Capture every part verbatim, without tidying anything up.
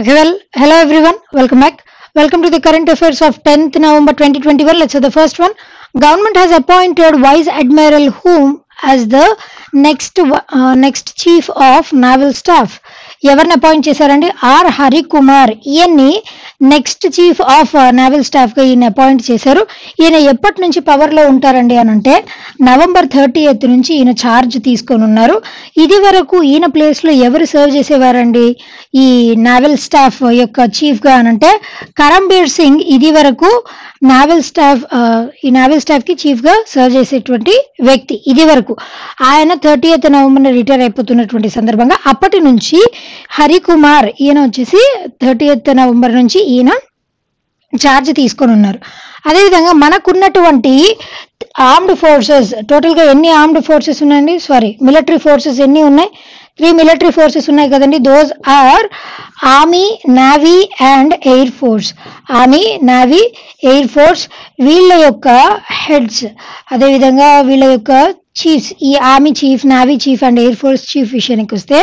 Okay, well, hello everyone. Welcome back. Welcome to the current affairs of tenth November twenty twenty-one. Let's see the first one. Government has appointed Vice Admiral Hulme as the next uh, next chief of naval staff. Evarni appoint chesaranti? R. Hari Kumar. Yenni next chief of uh, naval staff ga yene appoint chesaru. Yene eppati nunchi power lo untarandi anante November thirtieth nunchi yene charge teeskoni unnaru. Idi varaku yene place lo evaru serve chesevarandi ee naval staff yokka chief ga anante Karambeer Singh idi varaku naval staff uh, ee naval staff ki chief ga serve chesetuvanti vyakti. Idi varaku ayana thirtieth November retire ayipotunnatuvanti sandarbhanga appati nunchi Hari Kumar ఈయన వచ్చేసి thirtieth November నుంచి ఈయన charge తీసుకొని ఉన్నారు. అదేవిధంగా మనకున్నటువంటి armed forces టోటల్గా ఎన్ని ఆర్మ్డ్ ఫోర్సెస్ ఉన్నాయండి, సారీ మిలిటరీ ఫోర్సెస్ ఎన్ని ఉన్నాయి, త్రీ మిలిటరీ ఫోర్సెస్ ఉన్నాయి కదండి. Those are army, navy and air force. Army, navy, air force వీళ్ళ యొక్క హెడ్స్, అదేవిధంగా వీళ్ళ యొక్క చీఫ్స్, ఈ army chief, navy chief and air force chief విషయానికి వస్తే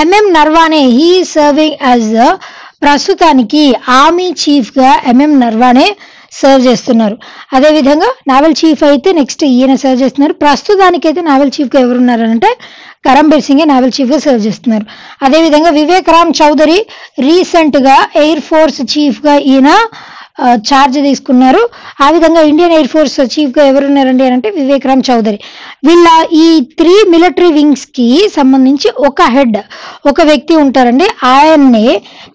M. M. Naravane he serving as ప్రస్తుతానికి ఆర్మీ చీఫ్గా ఎం ఎం నర్వానే సర్వ్ చేస్తున్నారు. అదేవిధంగా నావల్ చీఫ్ అయితే నెక్స్ట్ ఈయన సర్వ్ చేస్తున్నారు. ప్రస్తుతానికైతే నావల్ చీఫ్గా ఎవరున్నారు అంటే కరంబీర్ సింగే నావల్ చీఫ్గా సర్వ్ చేస్తున్నారు. అదేవిధంగా వివేక్రామ్ చౌదరి రీసెంట్గా ఎయిర్ ఫోర్స్ చీఫ్గా ఈయన ఛార్జ్ తీసుకున్నారు. ఆ విధంగా ఇండియన్ ఎయిర్ ఫోర్స్ చీఫ్గా ఎవరున్నారండి అంటే వివేక్రామ్ చౌదరి. వీళ్ళ ఈ త్రీ మిలిటరీ వింగ్స్కి సంబంధించి ఒక హెడ్, ఒక వ్యక్తి ఉంటారండి. ఆయన్నే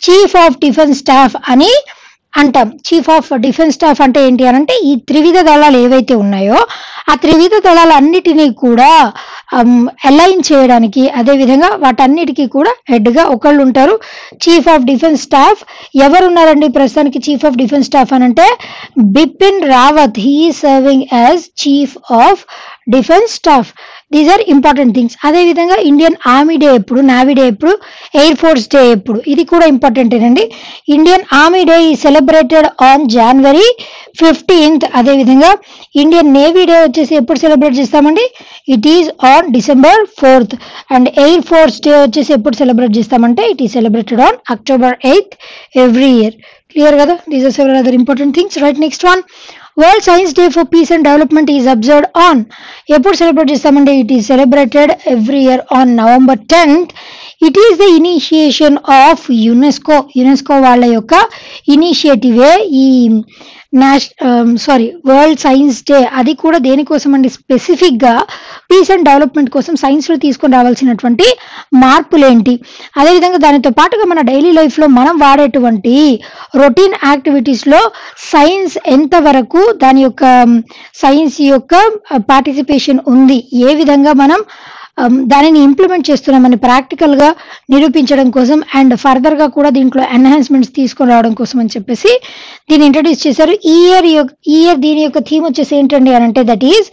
చీఫ్ ఆఫ్ డిఫెన్స్ స్టాఫ్ అని అంటాం. చీఫ్ ఆఫ్ డిఫెన్స్ స్టాఫ్ అంటే ఏంటి అని అంటే ఈ త్రివిధ దళాలు ఏవైతే ఉన్నాయో ఆ త్రివిధ దళాలు అన్నిటినీ కూడా అలైన్ చేయడానికి, అదేవిధంగా వాటన్నిటికీ కూడా హెడ్గా ఒకళ్ళు ఉంటారు, చీఫ్ ఆఫ్ డిఫెన్స్ స్టాఫ్. ఎవరున్నారండి ప్రస్తుతానికి చీఫ్ ఆఫ్ డిఫెన్స్ స్టాఫ్ అని అంటే Bipin Rawat. He serving as chief of defence staff. These are important things. అదేవిధంగా ఇండియన్ ఆర్మీ డే ఎప్పుడు, నావీ డే ఎప్పుడు, ఎయిర్ ఫోర్స్ డే ఎప్పుడు, ఇది కూడా ఇంపార్టెంటేనండి. Indian army day is celebrated on January fifteenth. అదేవిధంగా ఇండియన్ నేవీ డే వచ్చేసి ఎప్పుడు సెలబ్రేట్ చేస్తామండి, it is on December fourth. And air force day వచ్చేసి ఎప్పుడు సెలబ్రేట్ చేస్తామంటే it is celebrated on October eighth every year. Clear కదా? These are several other important things. Right, next one. World science day for peace and development is observed on, ఎప్పుడు celebrate చేస్తామంటే it is celebrated every year on November tenth. It is the initiation of UNESCO. UNESCO వాళ్ళ యొక్క ఇనిషియేటివే ఈ నేష్ sorry world science day. అది కూడా దేనికోసం అండి, స్పెసిఫిక్గా పీస్ అండ్ డెవలప్మెంట్ కోసం సైన్స్లో తీసుకొని రావాల్సినటువంటి మార్పులేంటి, అదేవిధంగా దానితో పాటుగా మన డైలీ లైఫ్లో మనం వాడేటువంటి రొటీన్ యాక్టివిటీస్లో సైన్స్ ఎంతవరకు దాని యొక్క సైన్స్ యొక్క పార్టిసిపేషన్ ఉంది, ఏ విధంగా మనం దానిని ఇంప్లిమెంట్ చేస్తున్నామని ప్రాక్టికల్గా నిరూపించడం కోసం అండ్ ఫర్దర్గా కూడా దీంట్లో ఎన్హాన్స్మెంట్స్ తీసుకొని రావడం కోసం అని చెప్పేసి దీన్ని ఇంట్రడ్యూస్ చేశారు. ఈ ఇయర్ ఈ ఇయర్ దీని యొక్క థీమ్ వచ్చేసి ఏంటండి అని అంటే that is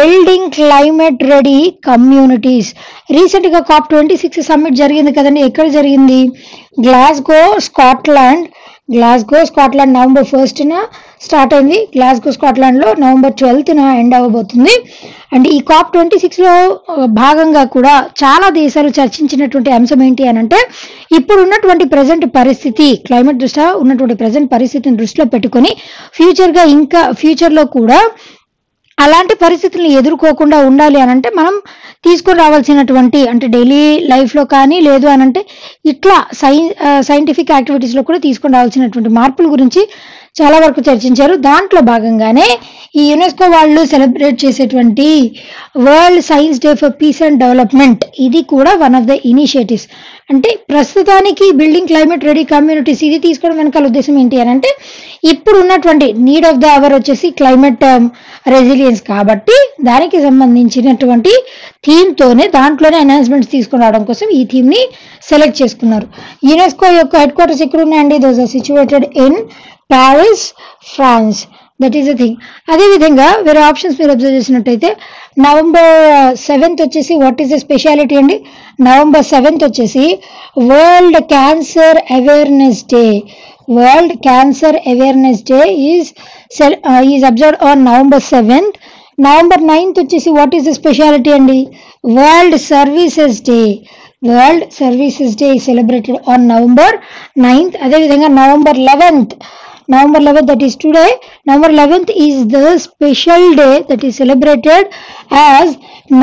building climate ready communities. రీసెంట్గా కాప్ ట్వంటీ సిక్స్ సమ్మిట్ జరిగింది కదండి. ఎక్కడ జరిగింది? Glasgow, Scotland. Glasgow Scotland November ఫస్ట్న స్టార్ట్ అయింది, గ్లాస్గో స్కాట్లాండ్లో నవంబర్ ట్వెల్త్న ఎండ్ అవ్వబోతుంది. అండ్ ఈ కాప్ ట్వంటీ సిక్స్లో భాగంగా కూడా చాలా దేశాలు చర్చించినటువంటి అంశం ఏంటి అని అంటే ఇప్పుడు ఉన్నటువంటి ప్రజెంట్ పరిస్థితి, క్లైమేట్ దృష్ట్యా ఉన్నటువంటి ప్రజెంట్ పరిస్థితిని దృష్టిలో పెట్టుకొని ఫ్యూచర్గా ఇంకా ఫ్యూచర్లో కూడా అలాంటి పరిస్థితులను ఎదుర్కోకుండా ఉండాలి అనంటే మనం తీసుకొని రావాల్సినటువంటి అంటే డైలీ లైఫ్లో కానీ లేదు అనంటే ఇట్లా సైన్ సైంటిఫిక్ యాక్టివిటీస్లో కూడా తీసుకొని రావాల్సినటువంటి మార్పుల గురించి చాలా వరకు చర్చించారు. దాంట్లో భాగంగానే ఈ యునెస్కో వాళ్ళు సెలబ్రేట్ చేసేటువంటి world science day for peace and development ఇది కూడా వన్ ఆఫ్ ద ఇనిషియేటివ్స్. అంటే ప్రస్తుతానికి బిల్డింగ్ క్లైమేట్ రెడీ కమ్యూనిటీస్ ఇది తీసుకోవడం వెనకాల ఉద్దేశం ఏంటి అని అంటే ఇప్పుడు ఉన్నటువంటి నీడ్ ఆఫ్ ద అవర్ వచ్చేసి క్లైమేట్ రెసిలియన్స్ కాబట్టి దానికి సంబంధించినటువంటి థీమ్తోనే దాంట్లోనే అనౌన్స్మెంట్స్ తీసుకుని రావడం కోసం ఈ థీమ్ని సెలెక్ట్ చేసుకున్నారు. యునెస్కో యొక్క హెడ్ క్వార్టర్స్ ఇక్కడ ఉన్నాయండి. Those are situated in Paris, France. That is the thing. అదేవిధంగా వేరే ఆప్షన్స్ మీరు అబ్జర్వ్ చేసినట్టయితే నవంబర్ సెవెంత్ వచ్చేసి వాట్ ఈస్ ద స్పెషాలిటీ అండి. నవంబర్ సెవెంత్ వచ్చేసి world cancer awareness day. World cancer awareness day is cell is observed on November seventh. November ninth వచ్చేసి what is the speciality అండి, world services day. World Services Day is celebrated on November ninth. Adhe November eleventh. November eleventh, that is today. November eleventh is the special day that is celebrated as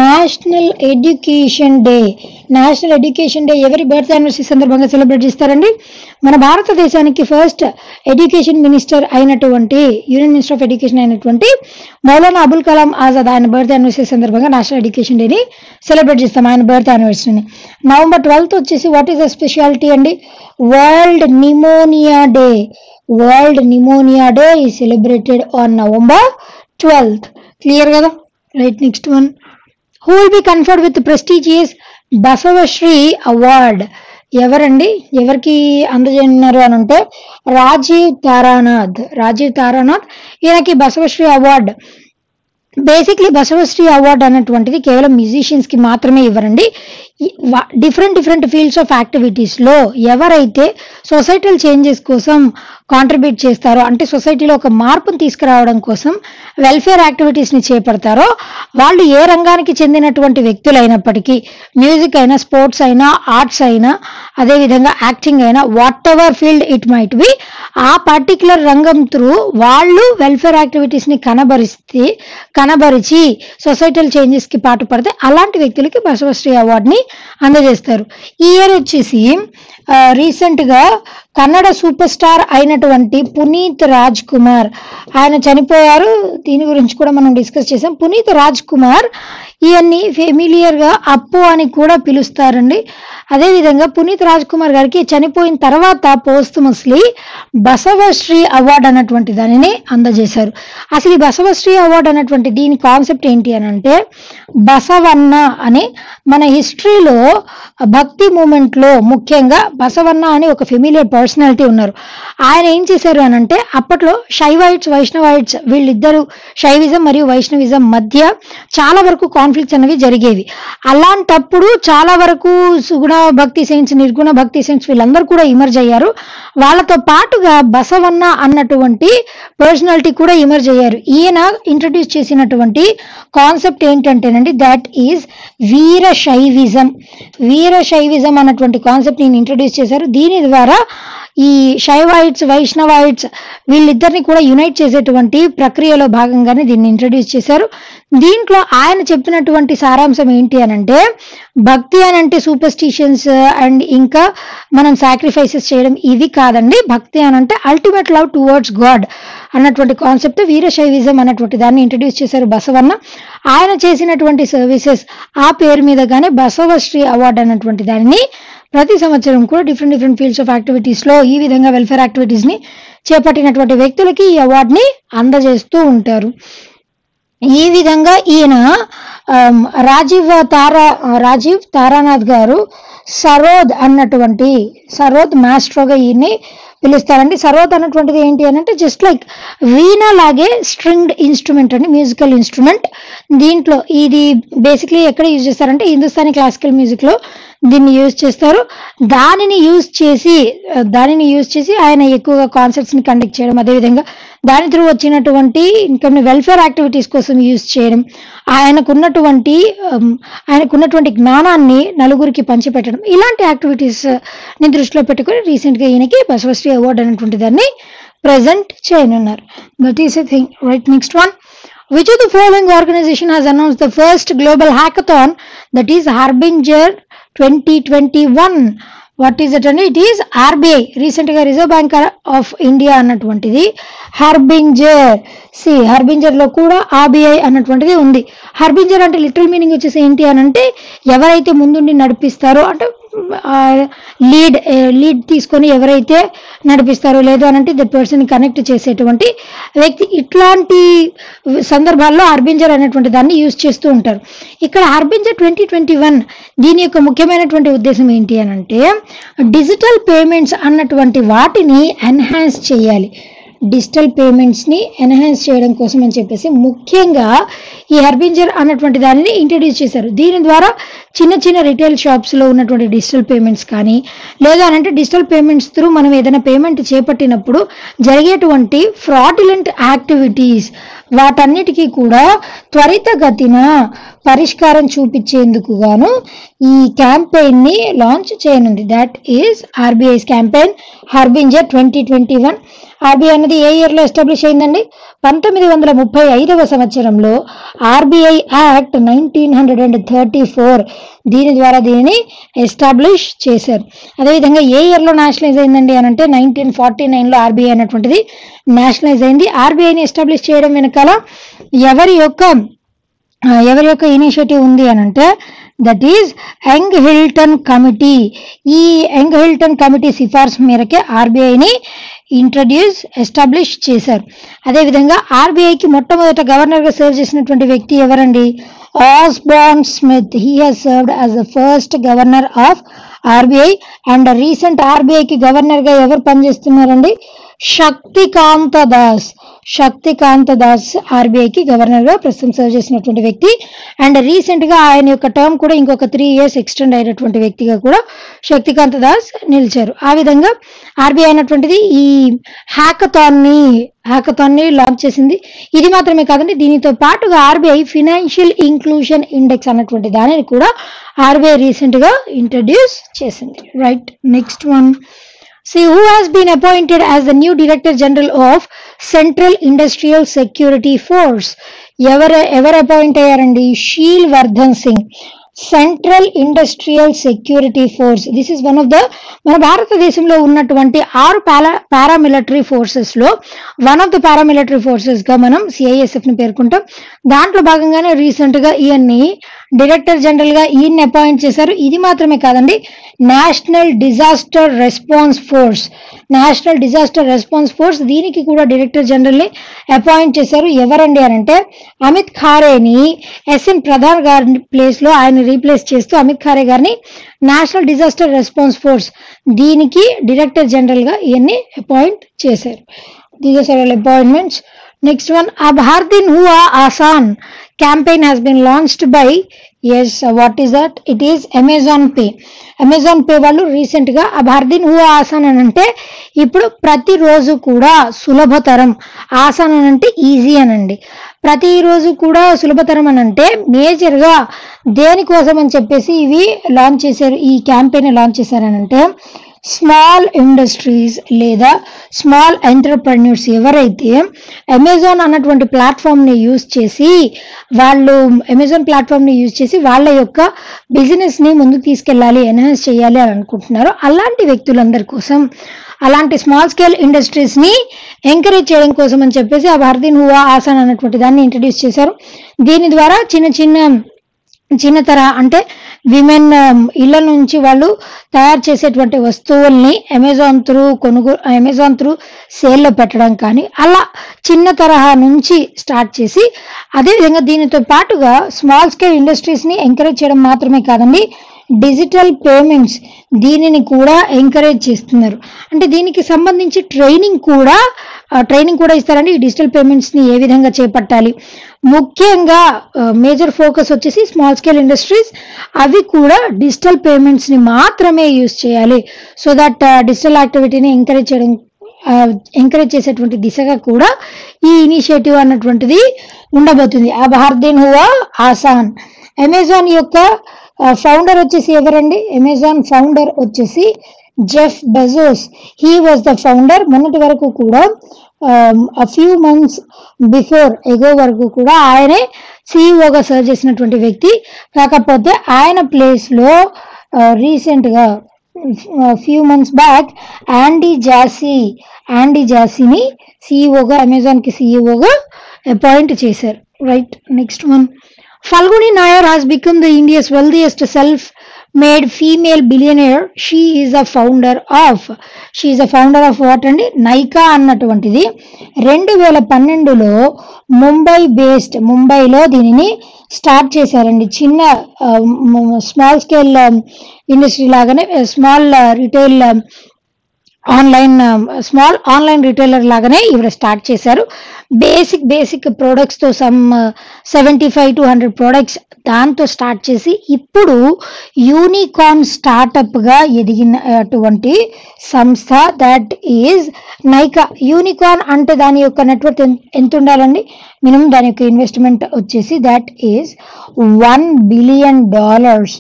National Education Day. National Education Day every birthday anniversary sandarbhanga celebrate chestarandi. Mana Bharata Desaniki first education minister ayinatuvanti, Union Minister of Education ayinatuvanti Maulana Abul Kalam Azad ayina birthday anniversary sandarbhanga National Education Day ni celebrate chestam ayina birthday anniversary ni. November twelfth vachesi what is the specialty andi? World Pneumonia Day. World Pneumonia Day is celebrated on November twelfth. Clear kada? Right, next one. Who will be conferred with the prestigious Basavashri Award? Everandi, everki andajinnaru anunte Rajiv Taranath. Rajiv Taranath yenaki Basavashri Award. Basically Basavashri Award anatuvantidi kevalam musicians ki maatrame ivarandi. Different different fields of activities lo evaraithe societal changes kosam contribute చేస్తారో అంటే సొసైటీలో ఒక మార్పును తీసుకురావడం కోసం welfare activities ని చేపడతారో వాళ్ళు ఏ రంగానికి చెందినటువంటి వ్యక్తులైనప్పటికీ మ్యూజిక్ అయినా స్పోర్ట్స్ అయినా ఆర్ట్స్ అయినా అదే విధంగా యాక్టింగ్ అయినా whatever field it might be ఆ పర్టిక్యులర్ రంగం త్రూ వాళ్ళు వెల్ఫేర్ యాక్టివిటీస్ ని కనబరిస్తే కనబరిచి సొసైటల్ చేంజెస్ కి పాటుపడితే అలాంటి వ్యక్తులకి బసవశ్రీ అవార్డుని అందజేస్తారు. ఈ ఇయర్ వచ్చేసి రీసెంట్ గా కన్నడ సూపర్ స్టార్ అయినటువంటి పునీత్ రాజ్ కుమార్ ఆయన చనిపోయారు. దీని గురించి కూడా మనం డిస్కస్ చేసాం. పునీత్ రాజ్ కుమార్ ఈయన్ని ఫెమిలియర్ గా అప్పు అని కూడా పిలుస్తారండి. అదేవిధంగా పునీత్ రాజ్ కుమార్ గారికి చనిపోయిన తర్వాత పోస్ట్మస్లీ బసవశ్రీ అవార్డు అన్నటువంటి దానిని అందజేశారు. అసలు ఈ బసవశ్రీ అవార్డు అన్నటువంటి దీని కాన్సెప్ట్ ఏంటి అని అంటే బసవన్న అని మన హిస్టరీలో భక్తి మూమెంట్ లో ముఖ్యంగా బసవన్న అని ఒక ఫెమిలియర్ పర్సనాలిటీ ఉన్నారు. ఆయన ఏం చేశారు అని అంటే అప్పట్లో శైవాయిట్స్ వైష్ణవాయిట్స్ వీళ్ళిద్దరు శైవిజం మరియు వైష్ణవిజం మధ్య చాలా వరకు కాన్ఫ్లిక్ట్స్ అనేవి జరిగేవి. అలాంటప్పుడు చాలా వరకు సుగుణ భక్తి సెయింట్స్ నిర్గుణ భక్తి సెయింట్స్ వీళ్ళందరూ కూడా ఇమర్జ్ అయ్యారు. వాళ్ళతో పాటుగా బసవన్న అన్నటువంటి పర్సనాలిటీ కూడా ఇమర్జ్ అయ్యారు. ఈయన ఇంట్రడ్యూస్ చేసినటువంటి కాన్సెప్ట్ ఏంటంటేనండి దాట్ ఈజ్ వీర శైవిజం. వీర శైవిజం అన్నటువంటి కాన్సెప్ట్ నేను ఇంట్రడ్యూస్ చేశారు. దీని ద్వారా ఈ శైవాయిట్స్ వైష్ణవాయిట్స్ వీళ్ళిద్దరిని కూడా యునైట్ చేసేటువంటి ప్రక్రియలో భాగంగానే దీన్ని ఇంట్రడ్యూస్ చేశారు. దీంట్లో ఆయన చెప్పినటువంటి సారాంశం ఏంటి అనంటే భక్తి అనంటే సూపర్స్టిషన్స్ అండ్ ఇంకా మనం సాక్రిఫైసెస్ చేయడం ఇవి కాదండి. భక్తి అనంటే అల్టిమేట్ లవ్ టువర్డ్స్ గాడ్ అన్నటువంటి కాన్సెప్ట్ వీరశైవిజం అన్నటువంటి దాన్ని ఇంట్రడ్యూస్ చేశారు బసవన్న. ఆయన చేసినటువంటి సర్వీసెస్ ఆ పేరు మీదగానే బసవశ్రీ అవార్డు అన్నటువంటి దానిని ప్రతి సంవత్సరం కూడా different different fields of activities లో ఈ విధంగా వెల్ఫేర్ యాక్టివిటీస్ ని చేపట్టినటువంటి వ్యక్తులకి ఈ అవార్డుని అందజేస్తూ ఉంటారు. ఈ విధంగా ఈయన రాజీవ్ తారా రాజీవ్ తారానాథ్ గారు సరోద్ అన్నటువంటి సరోద్ మాస్ట్రోగా ఈయన్ని పిలుస్తారండి. సరోద్ అన్నటువంటిది ఏంటి అని అంటే జస్ట్ లైక్ వీణా లాగే స్ట్రింగ్డ్ ఇన్స్ట్రుమెంట్ అండి, మ్యూజికల్ ఇన్స్ట్రుమెంట్. దీంట్లో ఇది బేసిక్లీ ఎక్కడ యూజ్ చేస్తారంటే హిందుస్థానీ క్లాసికల్ మ్యూజిక్ లో దీన్ని యూజ్ చేస్తారు. దానిని యూజ్ చేసి దానిని యూజ్ చేసి ఆయన ఎక్కువగా కాన్సర్ట్స్ ని కండక్ట్ చేయడం, అదేవిధంగా దాని త్రూ వచ్చినటువంటి ఇన్కమ్ ని వెల్ఫేర్ యాక్టివిటీస్ కోసం యూజ్ చేయడం, ఆయనకున్నటువంటి ఆయనకున్నటువంటి జ్ఞానాన్ని నలుగురికి పంచిపెట్టడం, ఇలాంటి యాక్టివిటీస్ ని దృష్టిలో పెట్టుకుని రీసెంట్ గా ఈయనకి బసవశ్రీ అవార్డు అనేటువంటి దాన్ని ప్రెజెంట్ చేయనున్నారు. That is a thing. Right, next one. Which of the following organization has announced the first global hackathon, that is Harbinger twenty twenty-one? What is it? And it is R B I. Recently, the Reserve Bank of India annatuntidi Harbinger. See, Harbinger lo kuda R B I annatuntidi undi. Harbinger ante literal meaning vachese enti anante evaraithe mundundi nadipistaro ante lead lead తీసుకొని ఎవరైతే నడిపిస్తారో లేదు అనంటే that person connect చేసేటువంటి వ్యక్తి. ఇట్లాంటి సందర్భాల్లో హార్బింజర్ అనేటువంటి దాన్ని యూజ్ చేస్తూ ఉంటారు. ఇక్కడ హార్బింజర్ ట్వంటీ ట్వంటీ వన్ దీని యొక్క ముఖ్యమైనటువంటి ఉద్దేశం ఏంటి అని అంటే డిజిటల్ పేమెంట్స్ అన్నటువంటి వాటిని ఎన్హాన్స్ చేయాలి. డిజిటల్ పేమెంట్స్ ని ఎన్హాన్స్ చేయడం కోసం అని చెప్పేసి ముఖ్యంగా ఈ హర్బింజర్ అన్నటువంటి దానిని ఇంట్రడ్యూస్ చేశారు. దీని ద్వారా చిన్న చిన్న రిటైల్ షాప్స్లో ఉన్నటువంటి డిజిటల్ పేమెంట్స్ కానీ లేదా అంటే డిజిటల్ పేమెంట్స్ త్రూ మనం ఏదైనా పేమెంట్ చేపట్టినప్పుడు జరిగేటువంటి ఫ్రాడ్యులెంట్ యాక్టివిటీస్ వాటన్నిటికీ కూడా త్వరితగతిన పరిష్కారం చూపించేందుకు గాను ఈ క్యాంపెయిన్ని లాంచ్ చేయనుంది. That is RBI's campaign harbinger twenty twenty one. RBI అనేది ఏ ఇయర్లో ఎస్టాబ్లిష్ అయిందండి? పంతొమ్మిది వందల ముప్పై ఐదవ సంవత్సరంలో RBI act nineteen hundred and thirty four, దీని ద్వారా దీనిని ఎస్టాబ్లిష్ చేశారు. అదేవిధంగా ఏ ఇయర్లో నేషనలైజ్ అయిందండి అని అంటే నైన్టీన్ ఫార్టీ నైన్లో ఆర్బీఐ అనేటువంటిది నేషనలైజ్ అయింది. ఆర్బీఐని ఎస్టాబ్లిష్ చేయడం వెనకాల ఎవరి యొక్క ఎవరి యొక్క ఇనిషియేటివ్ ఉంది అని అంటే that is Young Hilton committee. ఈ యంగ్ హిల్టన్ కమిటీ సిఫార్సు మేరకే ఆర్బీఐని ఇంట్రడ్యూస్ ఎస్టాబ్లిష్ చేశారు. అదేవిధంగా ఆర్బీఐకి మొట్టమొదట గవర్నర్గా సర్వ్ చేసినటువంటి వ్యక్తి ఎవరండి? Osborne Smith. He has served as the first governor of RBI. And recent ఆర్బీఐకి గవర్నర్గా ఎవరు పనిచేస్తున్నారండి? శక్తికాంత దాస్. శక్తికాంత దాస్ ఆర్బీఐకి గవర్నర్గా ప్రస్తుతం సర్వ్ చేసినటువంటి వ్యక్తి. అండ్ రీసెంట్గా ఆయన యొక్క టర్మ్ కూడా ఇంకొక త్రీ ఇయర్స్ ఎక్స్టెండ్ అయినటువంటి వ్యక్తిగా కూడా శక్తికాంత దాస్ నిలిచారు. ఆ విధంగా ఆర్బీఐ అయినటువంటిది ఈ హ్యాకథాన్ని హ్యాకథాన్ని లాంచ్ చేసింది. ఇది మాత్రమే కాదండి, దీనితో పాటుగా ఆర్బీఐ ఫినాన్షియల్ ఇంక్లూషన్ ఇండెక్స్ అన్నటువంటి దానిని కూడా ఆర్బీఐ రీసెంట్గా ఇంట్రడ్యూస్ చేసింది. Right, next one. See who has been appointed as the new Director General of Central Industrial Security Force. Ever ever appoint ayarandi? Sheel Vardhan Singh. Central Industrial Security Force. This is one of the మన భారతదేశంలో ఉన్నటువంటి ఆరు para paramilitary ఫోర్సెస్లో one of the paramilitary ఫోర్సెస్గా మనం సిఐఎస్ఎఫ్ని పేర్కొంటాం. దాంట్లో భాగంగానే రీసెంట్గా ఈయన్ని డైరెక్టర్ జనరల్గా ఈయన్ని అపాయింట్ చేశారు. ఇది మాత్రమే కాదండి, national disaster response force national disaster response force దీనికి కూడా డైరెక్టర్ జనరల్ని అపాయింట్ చేశారు. ఎవరండి అని అంటే అమిత్ ఖారేని ఎస్ఎన్ ప్రధాన్ గారి ప్లేస్లో ఆయన రీప్లేస్ చేస్తూ అమిత్ ఖారే గారిని నేషనల్ డిజాస్టర్ రెస్పాన్స్ ఫోర్స్ దీనికి డైరెక్టర్ జనరల్గా ఇవన్నీ అపాయింట్ చేశారు. These are appointments. Next one, Ab her din హువా Aasaan campaign has been launched by yes what is that? It is Amazon Pay. Amazon Pay వాళ్ళు రీసెంట్గా అబ్ హర్ దిన్ హువా ఆసాన్ అని అంటే ఇప్పుడు ప్రతిరోజు కూడా సులభతరం. ఆసాన్ అని అంటే ఈజీ అనండి. ప్రతిరోజు కూడా సులభతరం అని అంటే మేజర్గా దేనికోసం అని చెప్పేసి ఇవి లాంచ్ చేశారు, ఈ క్యాంపెయిన్ లాంచ్ చేశారనంటే స్మాల్ ఇండస్ట్రీస్ లేదా స్మాల్ ఎంటర్ప్రెన్యూర్స్ ఎవరైతే అమెజాన్ అన్నటువంటి ప్లాట్ఫామ్ని యూజ్ చేసి వాళ్ళు అమెజాన్ ప్లాట్ఫామ్ని యూజ్ చేసి వాళ్ళ యొక్క బిజినెస్ని ముందుకు తీసుకెళ్ళాలి, ఎన్హాన్స్ చేయాలి అని అనుకుంటున్నారో అలాంటి వ్యక్తులందరి కోసం, అలాంటి స్మాల్ స్కేల్ ఇండస్ట్రీస్ని ఎంకరేజ్ చేయడం కోసం అని చెప్పేసి ఆ భారతీయ హువా ఆసాన్ అన్నటువంటి దాన్ని ఇంట్రడ్యూస్ చేశారు. దీని ద్వారా చిన్న చిన్న చిన్న తర అంటే విమెన్ ఇళ్ళ నుంచి వాళ్ళు తయారు చేసేటువంటి వస్తువుల్ని అమెజాన్ త్రూ కొనుగోలు అమెజాన్ త్రూ సేల్లో పెట్టడం కానీ అలా చిన్న తరహా నుంచి స్టార్ట్ చేసి అదేవిధంగా దీనితో పాటుగా స్మాల్ స్కేల్ ఇండస్ట్రీస్ని ఎంకరేజ్ చేయడం మాత్రమే కాదండి, డిజిటల్ పేమెంట్స్ దీనిని కూడా ఎంకరేజ్ చేస్తున్నారు. అంటే దీనికి సంబంధించి ట్రైనింగ్ కూడా ట్రైనింగ్ కూడా ఇస్తారండి. ఈ డిజిటల్ పేమెంట్స్ని ఏ విధంగా చేపట్టాలి, ముఖ్యంగా మేజర్ ఫోకస్ వచ్చేసి స్మాల్ స్కేల్ ఇండస్ట్రీస్ అవి కూడా డిజిటల్ పేమెంట్స్ని మాత్రమే యూజ్ చేయాలి. సో దట్ డిజిటల్ యాక్టివిటీని ఎంకరేజ్ చేయడం ఎంకరేజ్ చేసేటువంటి దిశగా కూడా ఈ ఇనిషియేటివ్ అన్నటువంటిది ఉండబోతుంది. అబ్ హర్ దిన్ హువా ఆసాన్. అమెజాన్ యొక్క ఫౌండర్ వచ్చేసి ఎవరండి? అమెజాన్ ఫౌండర్ వచ్చేసి Jeff Bezos. He was the founder. మొన్నటి వరకు కూడా a few months before ago వరకు కూడా ఆయనే సిఇఓగా సర్వ్ చేసినటువంటి వ్యక్తి. కాకపోతే ఆయన ప్లేస్లో రీసెంట్గా few months back Andy Jassy Andy జాసీని సిఇఓగా అమెజాన్కి సిఇఓగా అపాయింట్ చేశారు. Right, next one. Falguni Nayar has become the India's wealthiest self-made female billionaire. She is a founder of, she is a founder of what and Nyka అన్నటువంటిది రెండు వేల పన్నెండులో Mumbai based ముంబైలో దీనిని స్టార్ట్ చేశారండి. చిన్న స్మాల్ స్కేల్ ఇండస్ట్రీ లాగానే small retail online small online retailer లాగానే ఇవి స్టార్ట్ చేశారు. బేసిక్ బేసిక్ ప్రోడక్ట్స్తో some seventy five to hundred products దాంతో స్టార్ట్ చేసి ఇప్పుడు యూనికార్న్ స్టార్టప్గా ఎదిగినటువంటి సంస్థ దట్ ఈజ్ నైకా. యూనికార్న్ అంటే దాని యొక్క నెట్వర్క్ ఎంత ఉండాలండి? మినిమం దాని యొక్క ఇన్వెస్ట్మెంట్ వచ్చేసి that is one billion dollars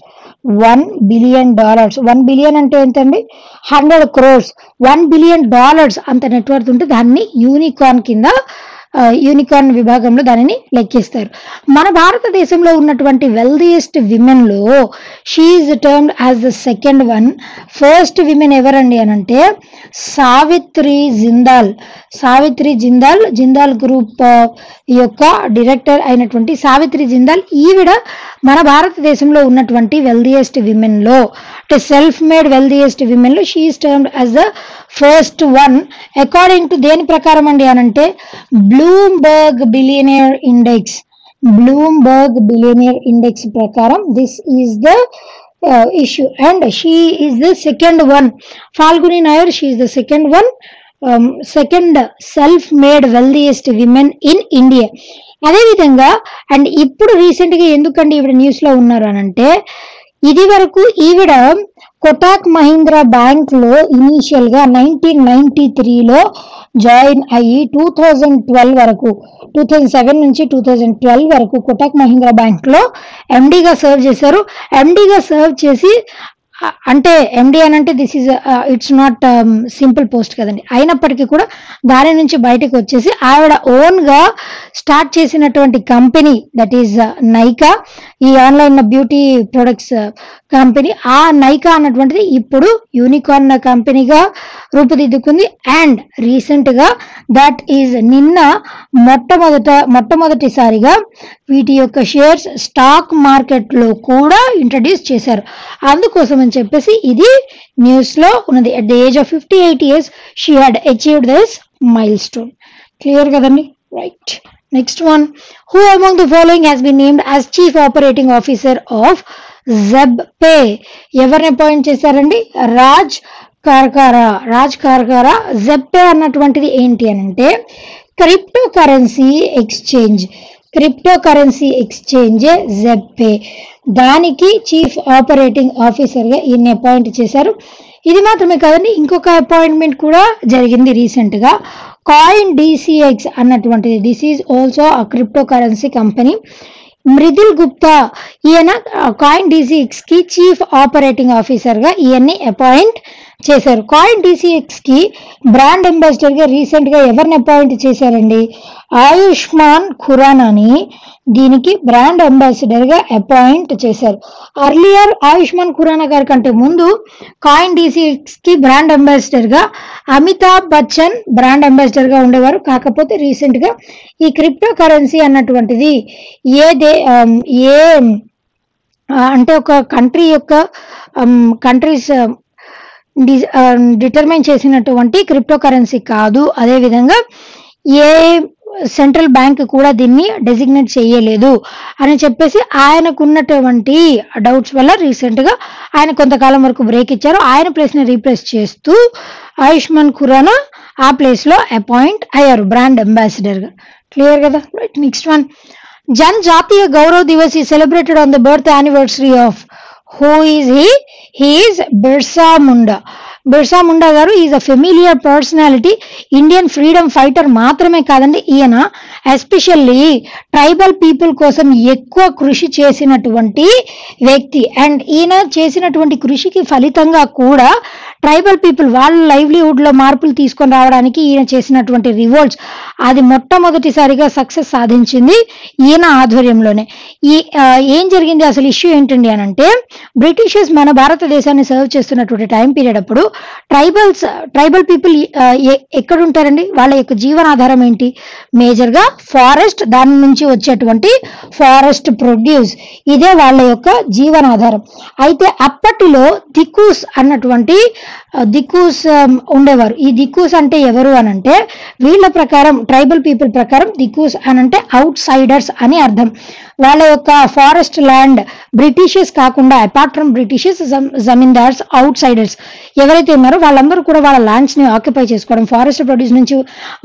one billion dollars one billion అంటే ఏంటండి? Hundred crores. One billion dollars అంత నెట్వర్క్ ఉంటే దాన్ని యూనికార్న్ కింద యూనికార్న్ విభాగంలో దానిని లెక్కిస్తారు. మన భారతదేశంలో ఉన్నటువంటి వెల్దియెస్ట్ విమెన్లో she is termed as the second one. First women ఎవరండి అని అంటే సావిత్రి జిందాల్. సావిత్రి జిందాల్ జిందాల్ గ్రూప్ యొక్క డైరెక్టర్ అయినటువంటి సావిత్రి జిందాల్ ఈవిడ మన భారతదేశంలో ఉన్నటువంటి వెల్దియెస్ట్ విమెన్లో అంటే సెల్ఫ్ మేడ్ వెల్దియెస్ట్ విమెన్లో she is termed as the first one according to దేని ప్రకారం అండి అనంటే Bloomberg billionaire index. Bloomberg billionaire index ప్రకారం this is the issue and she is the second one. Falguni Nayar she is the second one second self made wealthiest women in India. అదేవిధంగా and ఇప్పుడు రీసెంట్గా ఎందుకండి ఈవిడ న్యూస్లో ఉన్నారు అనంటే ఇది వరకు ఈవిడ కోటాక్ మహీంద్రా బ్యాంక్లో ఇనీషియల్గా నైన్టీన్ నైన్టీ త్రీలో జాయిన్ అయ్యి టూ థౌజండ్ ట్వెల్వ్ వరకు టూ థౌజండ్ సెవెన్ నుంచి టూ థౌజండ్ ట్వెల్వ్ వరకు కోటాక్ మహీంద్రా బ్యాంక్లో ఎండీగా సర్వ్ చేశారు. ఎండీగా సర్వ్ చేసి అంటే ఎండి అని అంటే this is it's not simple post కదండి. అయినప్పటికీ కూడా దాని నుంచి బయటకు వచ్చేసి ఆవిడ ఓన్గా స్టార్ట్ చేసినటువంటి కంపెనీ దట్ ఈజ్ నైకా. ఈ ఆన్లైన్ బ్యూటీ ప్రొడక్ట్స్ కంపెనీ ఆ నైకా అన్నటువంటిది ఇప్పుడు యూనికార్న్ కంపెనీగా రూపుదిద్దుకుంది. అండ్ రీసెంట్గా దట్ ఈజ్ నిన్న మొట్టమొదట మొట్టమొదటిసారిగా వీటి యొక్క షేర్స్ స్టాక్ మార్కెట్లో కూడా ఇంట్రడ్యూస్ చేశారు. అందుకోసం అని చెప్పేసి ఇది న్యూస్లో ఉన్నది. At the age of fifty eight years she had achieved this milestone. Clear కదండి? Right. Next one, who among the following has been named as chief operating officer of ZebPay? ఎవరిని appoint చేశారండి? Raj కార్కారా. Raj Karkara. ZebPay అన్నటువంటిది ఏంటి అని అంటే cryptocurrency exchange. Crypto currency ఎక్స్చేంజే ZebPay. దానికి chief operating ఆఫీసర్గా ఈయన్ని అపాయింట్ చేశారు. ఇది మాత్రమే కాదండి, ఇంకొక అపాయింట్మెంట్ కూడా జరిగింది రీసెంట్గా. కాయిన్ డీసీఎక్స్ అన్నటువంటిది, this is also a crypto currency company. Mridul Gupta ఈయన కాయిన్ డీసీఎక్స్కి చీఫ్ ఆపరేటింగ్ ఆఫీసర్గా ఈయన్ని అపాయింట్ చేశారు. కాయిన్ డీసీఎక్స్కి బ్రాండ్ అంబాసిడర్గా రీసెంట్గా ఎవరిని అపాయింట్ చేశారండి? ఆయుష్మాన్ ఖురానాని దీనికి బ్రాండ్ అంబాసిడర్గా అపాయింట్ చేశారు. అర్లియర్ ఆయుష్మాన్ ఖురానా గారి కంటే ముందు కాయిన్ డీసీఎక్స్కి బ్రాండ్ అంబాసిడర్గా అమితాబ్ బచ్చన్ బ్రాండ్ అంబాసిడర్గా ఉండేవారు. కాకపోతే రీసెంట్గా ఈ క్రిప్టో కరెన్సీ అన్నటువంటిది ఏ దే ఏ అంటే ఒక కంట్రీ యొక్క కంట్రీస్ డి డిటర్మైన్ చేసినటువంటి క్రిప్టో కరెన్సీ కాదు. అదేవిధంగా ఏ సెంట్రల్ బ్యాంక్ కూడా దీన్ని డెసిగ్నేట్ చేయలేదు అని చెప్పేసి ఆయనకున్నటువంటి డౌట్స్ వల్ల రీసెంట్గా ఆయన కొంతకాలం వరకు బ్రేక్ ఇచ్చారు. ఆయన ప్లేస్ని రీప్లేస్ చేస్తూ ఆయుష్మాన్ ఖురానా ఆ ప్లేస్లో అపాయింట్ అయ్యారు బ్రాండ్ అంబాసిడర్గా. క్లియర్ కదా? Right. Next one, Janjatiya Gaurav Divas ఈ celebrated on the birth anniversary of who is he? He is Birsa Munda. Birsa Munda garu is a familiar personality, Indian freedom fighter మాత్రమే కాదండి ఈయన ఎస్పెషల్లీ ట్రైబల్ పీపుల్ కోసం ఎక్కువ కృషి చేసినటువంటి వ్యక్తి. అండ్ ఈయన చేసినటువంటి కృషికి ఫలితంగా కూడా ట్రైబల్ పీపుల్ వాళ్ళ లైవ్లీహుడ్లో మార్పులు తీసుకొని రావడానికి ఈయన చేసినటువంటి రివోల్ట్స్ అది మొట్టమొదటిసారిగా సక్సెస్ సాధించింది ఈయన ఆధ్వర్యంలోనే. ఈ ఏం జరిగింది అసలు ఇష్యూ ఏంటండి అని అంటే బ్రిటిషర్స్ మన భారతదేశాన్ని సర్వ్ చేస్తున్నటువంటి టైం పీరియడ్ అప్పుడు ట్రైబల్స్ ట్రైబల్ పీపుల్ ఎక్కడుంటారండి? వాళ్ళ యొక్క జీవనాధారం ఏంటి? మేజర్గా ఫారెస్ట్, దాని నుంచి వచ్చేటువంటి ఫారెస్ట్ ప్రొడ్యూస్ ఇదే వాళ్ళ యొక్క జీవనాధారం. అయితే అప్పటిలో దిక్కుస్ అన్నటువంటి దిక్కుస్ ఉండేవారు. ఈ దిక్కుస్ అంటే ఎవరు అనంటే వీళ్ళ ప్రకారం ట్రైబల్ పీపుల్ ప్రకారం దిక్కుస్ అనంటే అవుట్ సైడర్స్ అని అర్థం. వాళ్ళ యొక్క ఫారెస్ట్ ల్యాండ్ బ్రిటిషెస్ కాకుండా apart from Britishes zamindars outsiders ఎవరైతే ఉన్నారో వాళ్ళందరూ కూడా వాళ్ళ ల్యాండ్స్ ని ఆక్యుపై చేసుకోవడం, ఫారెస్ట్ ప్రొడ్యూస్ నుంచి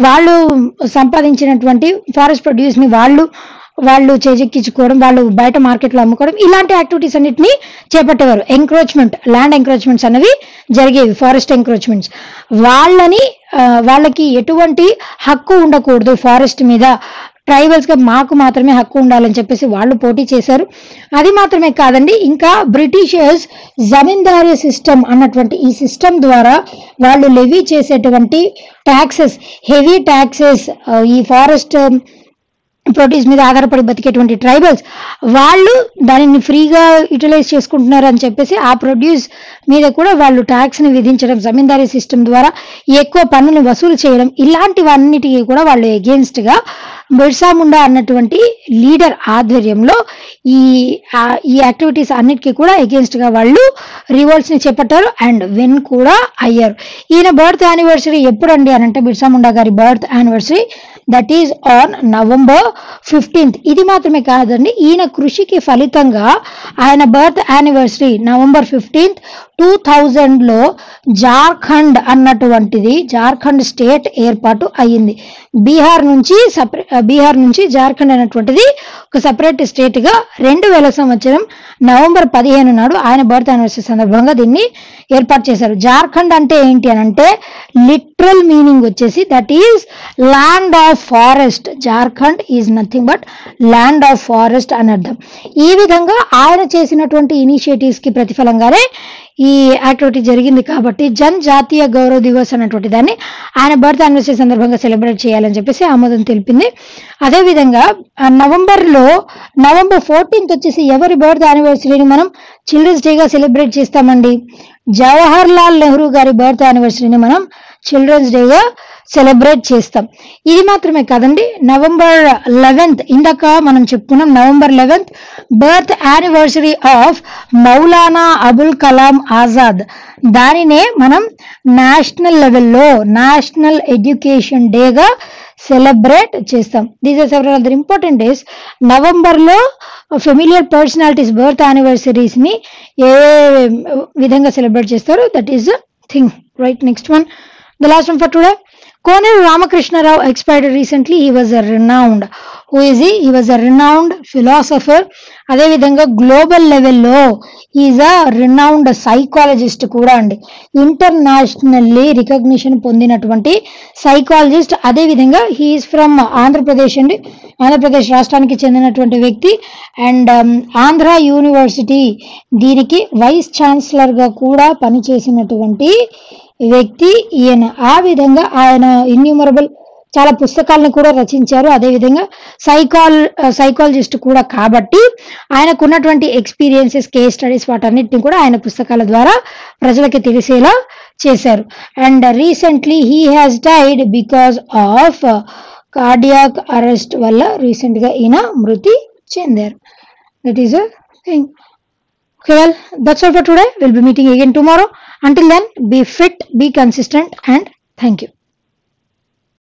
వాళ్ళు సంపాదించినటువంటి ఫారెస్ట్ ప్రొడ్యూస్ ని వాళ్ళు వాళ్ళు చేజెక్కించుకోవడం, వాళ్ళు బయట మార్కెట్లో అమ్ముకోవడం, ఇలాంటి యాక్టివిటీస్ అన్నిటిని చేపట్టేవారు. ఎంక్రోచ్మెంట్, ల్యాండ్ ఎంక్రోచ్మెంట్స్ అనేవి జరిగేవి, ఫారెస్ట్ ఎంక్రోచ్మెంట్స్. వాళ్ళని వాళ్ళకి ఎటువంటి హక్కు ఉండకూడదు ఫారెస్ట్ మీద, ట్రైబల్స్ గా మాకు మాత్రమే హక్కు ఉండాలని చెప్పేసి వాళ్ళు పోటీ చేశారు. అది మాత్రమే కాదండి, ఇంకా బ్రిటిషర్స్ జమీందారీ సిస్టమ్ అన్నటువంటి ఈ సిస్టమ్ ద్వారా వాళ్ళు లెవీ చేసేటువంటి ట్యాక్సెస్, హెవీ ట్యాక్సెస్ ఈ ఫారెస్ట్ ప్రొడ్యూస్ మీద ఆధారపడి బతికేటువంటి ట్రైబల్స్ వాళ్ళు దానిని ఫ్రీగా యూటిలైజ్ చేసుకుంటున్నారు అని చెప్పేసి ఆ ప్రొడ్యూస్ మీద కూడా వాళ్ళు ట్యాక్స్ని విధించడం, జమీందారీ సిస్టమ్ ద్వారా ఎక్కువ పన్నుని వసూలు చేయడం, ఇలాంటివన్నిటికీ కూడా వాళ్ళు ఎగెన్స్ట్గా బిర్సా ముండా అన్నటువంటి లీడర్ ఆధ్వర్యంలో ఈ ఈ యాక్టివిటీస్ అన్నిటికీ కూడా ఎగెన్స్ట్గా వాళ్ళు రివోల్ట్స్ని చేపట్టారు అండ్ విన్ కూడా అయ్యారు. ఈయన బర్త్ యానివర్సరీ ఎప్పుడండి అనంటే బిర్సా ముండా గారి birth anniversary that is on November fifteenth. ఇది మాత్రమే కాదండి, ఈయన కృషికి ఫలితంగా ఆయన birth anniversary November fifteenth two థౌజండ్లో జార్ఖండ్ అన్నటువంటిది, జార్ఖండ్ స్టేట్ ఏర్పాటు అయ్యింది. బీహార్ నుంచి సపరే బీహార్ నుంచి జార్ఖండ్ అనేటువంటిది ఒక సపరేట్ స్టేట్గా రెండు వేల సంవత్సరం నవంబర్ పదిహేను నాడు ఆయన బర్త్ యానివర్సరీ సందర్భంగా దీన్ని ఏర్పాటు చేశారు. జార్ఖండ్ అంటే ఏంటి అని అంటే లిటరల్ మీనింగ్ వచ్చేసి that is land of forest. Jharkhand is nothing but land of forest అని అర్థం. ఈ విధంగా ఆయన చేసినటువంటి ఇనిషియేటివ్స్కి ప్రతిఫలంగానే ఈ యాక్టివిటీ జరిగింది. కాబట్టి జన్ జాతీయ గౌరవ దివస్ అనేటువంటి దాన్ని ఆయన బర్త్ యానివర్సరీ సందర్భంగా సెలబ్రేట్ చేయాలని చెప్పేసి ఆమోదం తెలిపింది. అదేవిధంగా నవంబర్లో నవంబర్ ఫోర్టీన్త్ వచ్చేసి ఎవరి బర్త్ యానివర్సరీని మనం చిల్డ్రన్స్ డేగా సెలబ్రేట్ చేస్తామండి? జవహర్ లాల్ నెహ్రూ గారి బర్త్ యానివర్సరీని మనం చిల్డ్రన్స్ డేగా సెలబ్రేట్ చేస్తాం. ఇది మాత్రమే కాదండి, నవంబర్ లెవెన్త్, ఇందాక మనం చెప్పుకున్నాం, November eleventh birth anniversary of Maulana Abul Kalam Azad. దానినే మనం నేషనల్ లెవెల్లో నేషనల్ ఎడ్యుకేషన్ డేగా సెలబ్రేట్ చేస్తాం. These are several other important days. నవంబర్లో ఫెమిలియర్ పర్సనాలిటీస్ బర్త్ యానివర్సరీస్ని ఏ విధంగా సెలబ్రేట్ చేస్తారో that is the thing, right? Next one, the last one for today. Konel Ramakrishna Rao expired recently. He was a renowned, who is he? He was a renowned philosopher. Adevidhanga global level lo he is a renowned psychologist kuda andi. Internationally recognition pondinatuvanti psychologist. Adevidhanga he is from Andhra Pradesh andi. Andhra Pradesh rashtraaniki chendinatuvanti vyakti and um, Andhra University deeniki vice chancellor ga kuda pani chesinatuvanti వ్యక్తి ఈయన. ఆ విధంగా ఆయన innumerable చాలా పుస్తకాలను కూడా రచించారు. అదేవిధంగా సైకాల్ సైకాలజిస్ట్ కూడా కాబట్టి ఆయనకున్నటువంటి ఎక్స్పీరియన్సెస్, కేస్ స్టడీస్ వాటన్నిటిని కూడా ఆయన పుస్తకాల ద్వారా ప్రజలకి తెలిసేలా చేశారు. And recently he has died because of cardiac arrest వల్ల రీసెంట్గా ఈయన మృతి చెందారు. That is a thing. Okay, well, that's all for today. We'll be meeting again tomorrow. Until then, be fit, be consistent, and thank you.